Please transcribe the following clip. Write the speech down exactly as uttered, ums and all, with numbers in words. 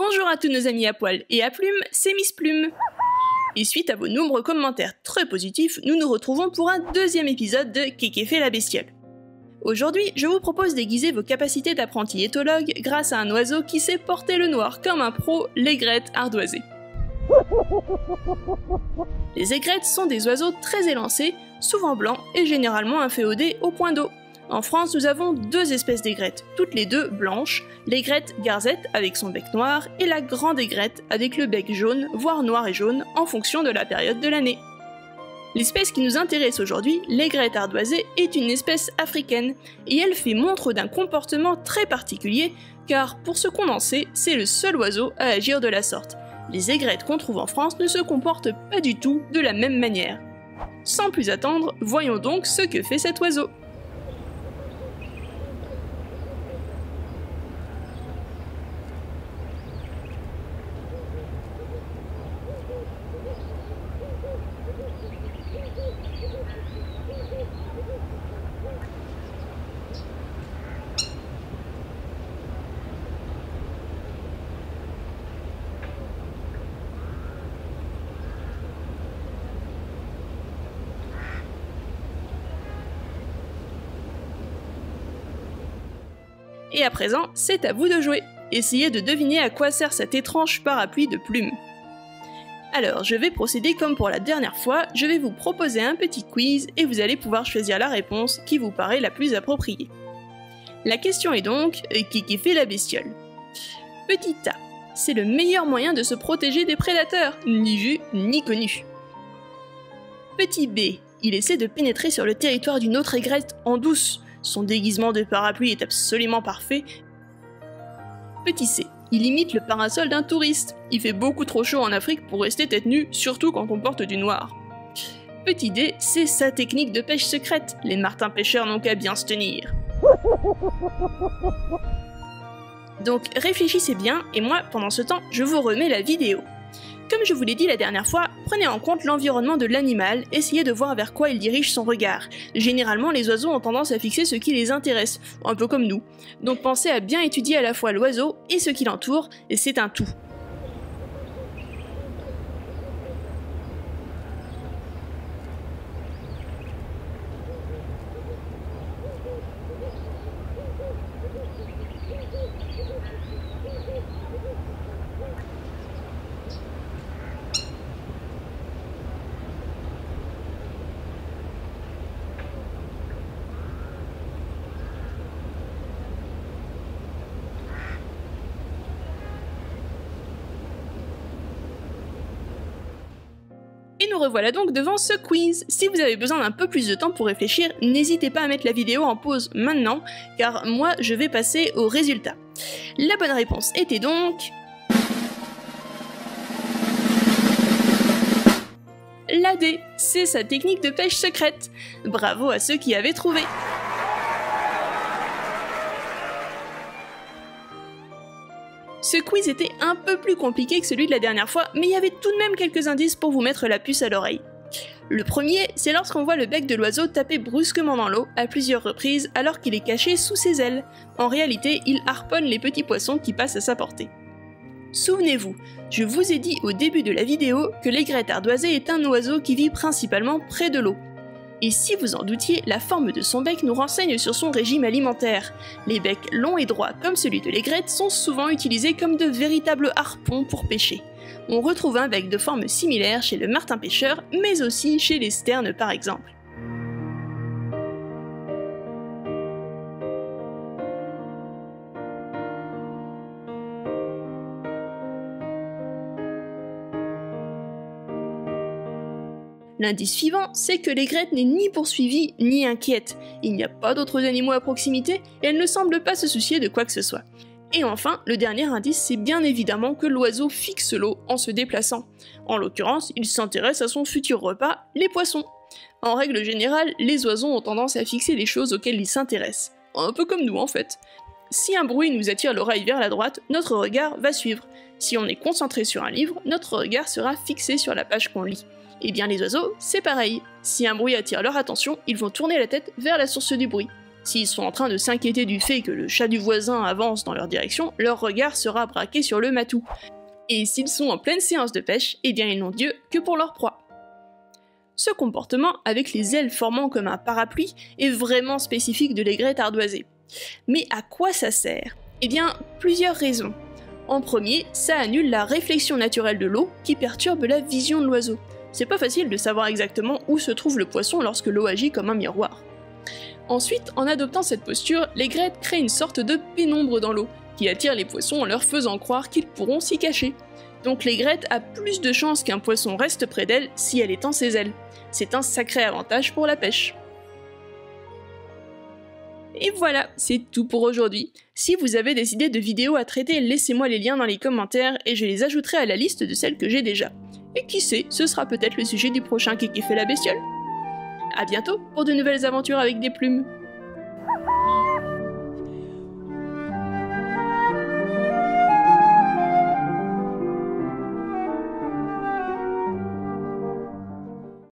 Bonjour à tous nos amis à poil et à plume, c'est Miss Plume. Et suite à vos nombreux commentaires très positifs, nous nous retrouvons pour un deuxième épisode de Kékéfé la Bestiole. Aujourd'hui, je vous propose d'aiguiser vos capacités d'apprenti éthologue grâce à un oiseau qui sait porter le noir comme un pro, l'aigrette ardoisée. Les aigrettes sont des oiseaux très élancés, souvent blancs et généralement inféodés au point d'eau. En France, nous avons deux espèces d'aigrettes, toutes les deux blanches, l'aigrette garzette avec son bec noir et la grande aigrette avec le bec jaune, voire noir et jaune, en fonction de la période de l'année. L'espèce qui nous intéresse aujourd'hui, l'aigrette ardoisée, est une espèce africaine et elle fait montre d'un comportement très particulier car, pour se condenser, c'est le seul oiseau à agir de la sorte. Les aigrettes qu'on trouve en France ne se comportent pas du tout de la même manière. Sans plus attendre, voyons donc ce que fait cet oiseau. Et à présent, c'est à vous de jouer. Essayez de deviner à quoi sert cet étrange parapluie de plumes. Alors, je vais procéder comme pour la dernière fois, je vais vous proposer un petit quiz et vous allez pouvoir choisir la réponse qui vous paraît la plus appropriée. La question est donc, Kékéfé la Bestiole. Petit A, c'est le meilleur moyen de se protéger des prédateurs, ni vu ni connu. Petit B, il essaie de pénétrer sur le territoire d'une autre aigrette en douce. Son déguisement de parapluie est absolument parfait. Petit C, il imite le parasol d'un touriste. Il fait beaucoup trop chaud en Afrique pour rester tête nue, surtout quand on porte du noir. Petit D, c'est sa technique de pêche secrète. Les martins-pêcheurs n'ont qu'à bien se tenir. Donc réfléchissez bien, et moi, pendant ce temps, je vous remets la vidéo. Comme je vous l'ai dit la dernière fois, prenez en compte l'environnement de l'animal, essayez de voir vers quoi il dirige son regard. Généralement, les oiseaux ont tendance à fixer ce qui les intéresse, un peu comme nous. Donc pensez à bien étudier à la fois l'oiseau et ce qui l'entoure, et c'est un tout. Nous revoilà donc devant ce quiz. Si vous avez besoin d'un peu plus de temps pour réfléchir, n'hésitez pas à mettre la vidéo en pause maintenant, car moi je vais passer aux résultats. La bonne réponse était donc... la D, c'est sa technique de pêche secrète. Bravo à ceux qui avaient trouvé. Ce quiz était un peu plus compliqué que celui de la dernière fois, mais il y avait tout de même quelques indices pour vous mettre la puce à l'oreille. Le premier, c'est lorsqu'on voit le bec de l'oiseau taper brusquement dans l'eau à plusieurs reprises alors qu'il est caché sous ses ailes. En réalité, il harponne les petits poissons qui passent à sa portée. Souvenez-vous, je vous ai dit au début de la vidéo que l'aigrette ardoisée est un oiseau qui vit principalement près de l'eau. Et si vous en doutiez, la forme de son bec nous renseigne sur son régime alimentaire. Les becs longs et droits comme celui de l'aigrette sont souvent utilisés comme de véritables harpons pour pêcher. On retrouve un bec de forme similaire chez le martin-pêcheur, mais aussi chez les sternes par exemple. L'indice suivant, c'est que l'aigrette n'est ni poursuivie ni inquiète. Il n'y a pas d'autres animaux à proximité et elle ne semble pas se soucier de quoi que ce soit. Et enfin, le dernier indice, c'est bien évidemment que l'oiseau fixe l'eau en se déplaçant. En l'occurrence, il s'intéresse à son futur repas, les poissons. En règle générale, les oiseaux ont tendance à fixer les choses auxquelles ils s'intéressent. Un peu comme nous en fait. Si un bruit nous attire l'oreille vers la droite, notre regard va suivre. Si on est concentré sur un livre, notre regard sera fixé sur la page qu'on lit. Eh bien les oiseaux, c'est pareil. Si un bruit attire leur attention, ils vont tourner la tête vers la source du bruit. S'ils sont en train de s'inquiéter du fait que le chat du voisin avance dans leur direction, leur regard sera braqué sur le matou. Et s'ils sont en pleine séance de pêche, eh bien ils n'ont d'yeux que pour leur proie. Ce comportement, avec les ailes formant comme un parapluie, est vraiment spécifique de l'aigrette ardoisée. Mais à quoi ça sert? Eh bien, plusieurs raisons. En premier, ça annule la réflexion naturelle de l'eau qui perturbe la vision de l'oiseau. C'est pas facile de savoir exactement où se trouve le poisson lorsque l'eau agit comme un miroir. Ensuite, en adoptant cette posture, l'aigrette crée une sorte de pénombre dans l'eau, qui attire les poissons en leur faisant croire qu'ils pourront s'y cacher. Donc l'aigrette a plus de chances qu'un poisson reste près d'elle si elle étend ses ailes. C'est un sacré avantage pour la pêche. Et voilà, c'est tout pour aujourd'hui. Si vous avez des idées de vidéos à traiter, laissez-moi les liens dans les commentaires et je les ajouterai à la liste de celles que j'ai déjà. Et qui sait, ce sera peut-être le sujet du prochain Kékéfé la Bestiole. A bientôt pour de nouvelles aventures avec des plumes.